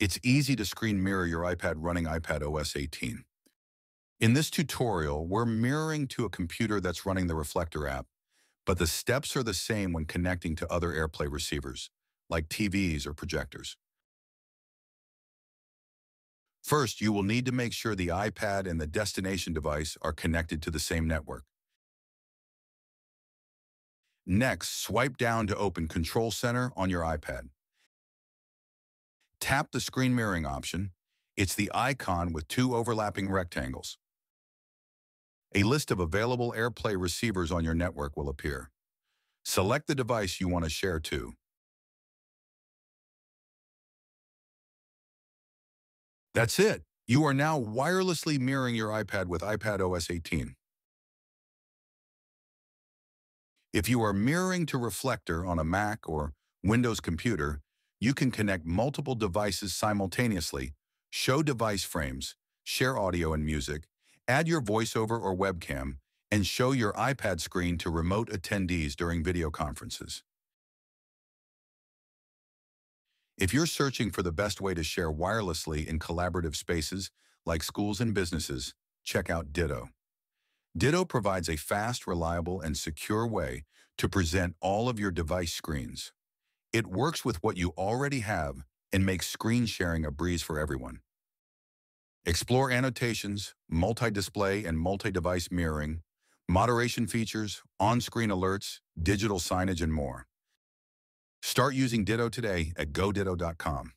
It's easy to screen mirror your iPad running iPadOS 18. In this tutorial, we're mirroring to a computer that's running the Reflector app, but the steps are the same when connecting to other AirPlay receivers, like TVs or projectors. First, you will need to make sure the iPad and the destination device are connected to the same network. Next, swipe down to open Control Center on your iPad. Tap the screen mirroring option. It's the icon with two overlapping rectangles. A list of available AirPlay receivers on your network will appear. Select the device you want to share to. That's it. You are now wirelessly mirroring your iPad with iPadOS 18. If you are mirroring to Reflector on a Mac or Windows computer, you can connect multiple devices simultaneously, show device frames, share audio and music, add your voiceover or webcam, and show your iPad screen to remote attendees during video conferences. If you're searching for the best way to share wirelessly in collaborative spaces like schools and businesses, check out Ditto. Ditto provides a fast, reliable, and secure way to present all of your device screens. It works with what you already have and makes screen sharing a breeze for everyone. Explore annotations, multi-display and multi-device mirroring, moderation features, on-screen alerts, digital signage, and more. Start using Ditto today at goditto.com.